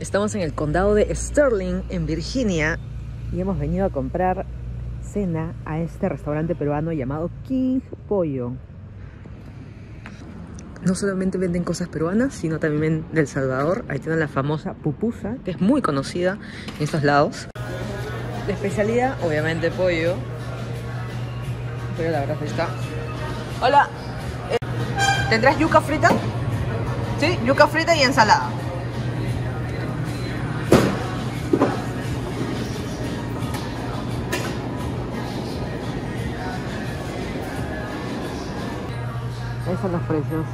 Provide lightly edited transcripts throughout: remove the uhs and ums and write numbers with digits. Estamos en el condado de Sterling, en Virginia, y hemos venido a comprar cena a este restaurante peruano llamado King Pollo. No solamente venden cosas peruanas, sino también del Salvador. Ahí tienen la famosa pupusa, que es muy conocida en estos lados. La especialidad, obviamente, pollo. Pero la verdad está... Hola. ¿Tendrás yuca frita? Sí, yuca frita y ensalada. Ahí están los precios.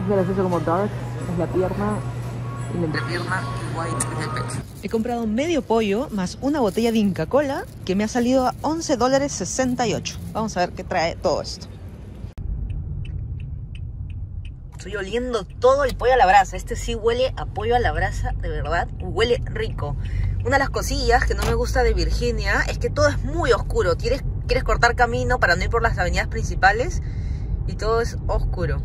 Es gracioso como dark, es la pierna y la entrepierna, y white es el pecho. He comprado medio pollo más una botella de Inca Cola que me ha salido a $11.68. Vamos a ver qué trae todo esto. Estoy oliendo todo el pollo a la brasa. Este sí huele a pollo a la brasa, de verdad, huele rico. Una de las cosillas que no me gusta de Virginia es que todo es muy oscuro. Quieres cortar camino para no ir por las avenidas principales y todo es oscuro.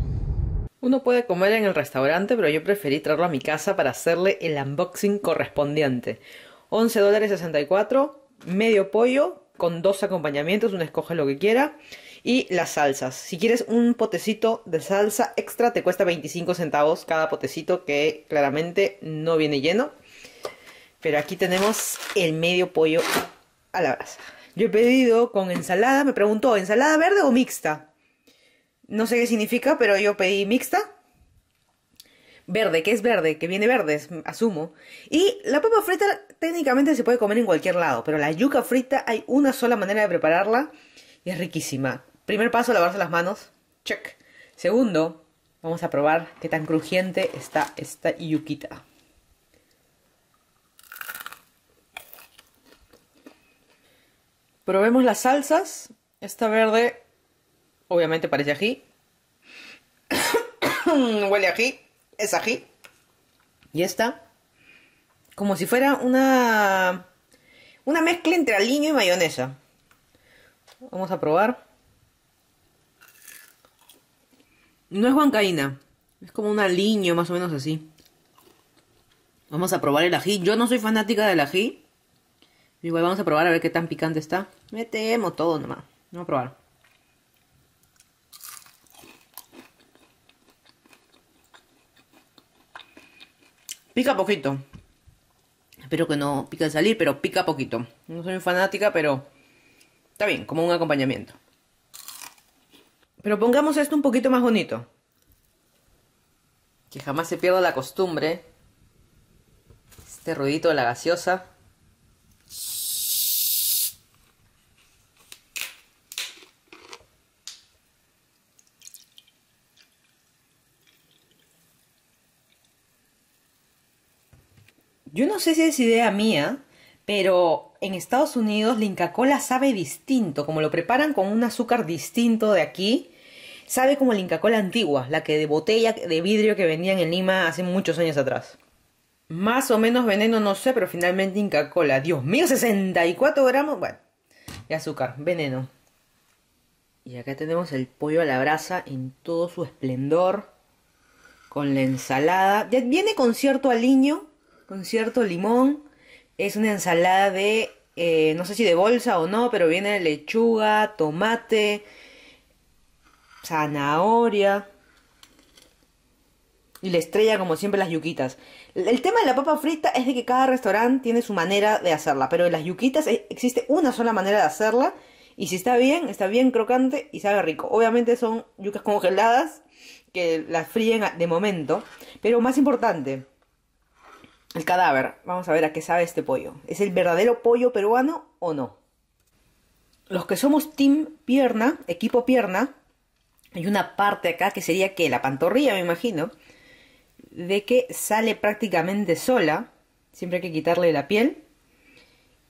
Uno puede comer en el restaurante, pero yo preferí traerlo a mi casa para hacerle el unboxing correspondiente. $11.64, medio pollo con dos acompañamientos, uno escoge lo que quiera, y las salsas. Si quieres un potecito de salsa extra, te cuesta 25 centavos cada potecito, que claramente no viene lleno. Pero aquí tenemos el medio pollo a la brasa. Yo he pedido con ensalada, me preguntó, ¿ensalada verde o mixta? No sé qué significa, pero yo pedí mixta. Verde, que es verde, que viene verde, asumo. Y la papa frita técnicamente se puede comer en cualquier lado, pero la yuca frita hay una sola manera de prepararla y es riquísima. Primer paso, lavarse las manos. Check. Segundo, vamos a probar qué tan crujiente está esta yuquita. Probemos las salsas. Esta verde... obviamente parece ají. Huele a ají. Es ají. Y esta, como si fuera una mezcla entre aliño y mayonesa. Vamos a probar. No es huancaína. Es como un aliño, más o menos así. Vamos a probar el ají. Yo no soy fanática del ají. Igual vamos a probar a ver qué tan picante está. Me temo todo nomás. Vamos a probar. Pica poquito. Espero que no pique al salir, pero pica poquito. No soy fanática, pero está bien, como un acompañamiento. Pero pongamos esto un poquito más bonito. Que jamás se pierda la costumbre. Este ruidito de la gaseosa. Yo no sé si es idea mía, pero en Estados Unidos la Inca Cola sabe distinto. Como lo preparan con un azúcar distinto de aquí, sabe como la Inca Cola antigua, la que de botella de vidrio que vendían en Lima hace muchos años atrás. Más o menos veneno, no sé, pero finalmente Inca Cola. Dios mío, 64 gramos, bueno, de azúcar, veneno. Y acá tenemos el pollo a la brasa en todo su esplendor, con la ensalada. Ya viene con cierto aliño, con cierto limón. Es una ensalada de, no sé si de bolsa o no, pero viene lechuga, tomate, zanahoria. Y la estrella, como siempre, las yuquitas. El tema de la papa frita es de que cada restaurante tiene su manera de hacerla, pero en las yuquitas existe una sola manera de hacerla. Y si está bien crocante y sabe rico. Obviamente son yucas congeladas que las fríen de momento. Pero más importante... el cadáver. Vamos a ver a qué sabe este pollo. ¿Es el verdadero pollo peruano o no? Los que somos team pierna, equipo pierna, hay una parte acá que sería que la pantorrilla, me imagino, de que sale prácticamente sola. Siempre hay que quitarle la piel.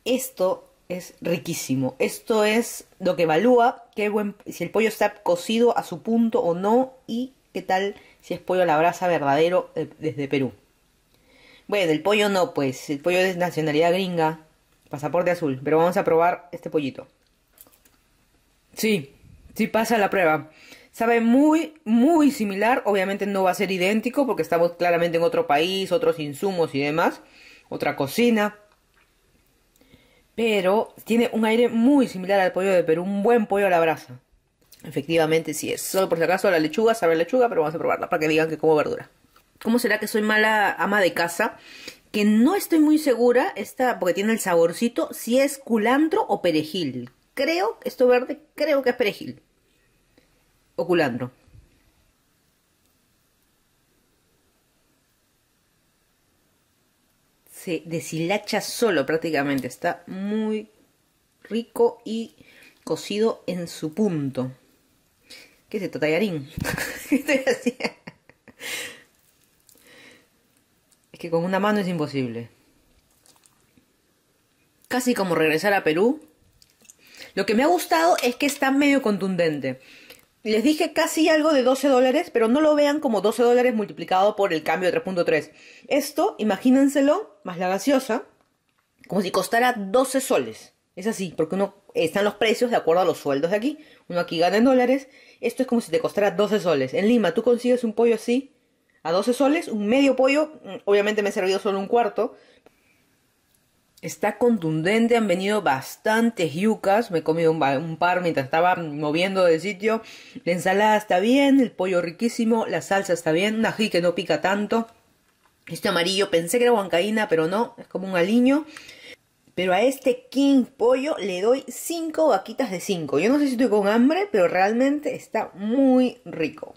Esto es riquísimo. Esto es lo que evalúa qué buen, si el pollo está cocido a su punto o no, y qué tal si es pollo a la brasa verdadero desde Perú. Bueno, el pollo no, pues. El pollo es nacionalidad gringa. Pasaporte azul. Pero vamos a probar este pollito. Sí, sí pasa la prueba. Sabe muy, muy similar. Obviamente no va a ser idéntico porque estamos claramente en otro país, otros insumos y demás, otra cocina. Pero tiene un aire muy similar al pollo de Perú, un buen pollo a la brasa. Efectivamente sí es. Solo por si acaso la lechuga, sabe a lechuga, pero vamos a probarla para que digan que como verdura. ¿Cómo será que soy mala ama de casa? Que no estoy muy segura, esta, porque tiene el saborcito, si es culantro o perejil. Creo, esto verde, creo que es perejil. O culantro. Se deshilacha solo prácticamente. Está muy rico y cocido en su punto. ¿Qué es esto, tallarín? ¿Qué estoy haciendo? Es que con una mano es imposible. Casi como regresar a Perú. Lo que me ha gustado es que está medio contundente. Les dije casi algo de 12 dólares, pero no lo vean como 12 dólares multiplicado por el cambio de 3.3. Esto, imagínenselo, más la gaseosa, como si costara 12 soles. Es así, porque uno están los precios de acuerdo a los sueldos de aquí. Uno aquí gana en dólares. Esto es como si te costara 12 soles. En Lima, tú consigues un pollo así a 12 soles, un medio pollo, obviamente me he servido solo un cuarto. Está contundente, han venido bastantes yucas, me he comido un par mientras estaba moviendo de sitio. La ensalada está bien, el pollo riquísimo, la salsa está bien, un ají que no pica tanto. Este amarillo pensé que era huancaína, pero no, es como un aliño. Pero a este King Pollo le doy 5 vaquitas de 5. Yo no sé si estoy con hambre, pero realmente está muy rico.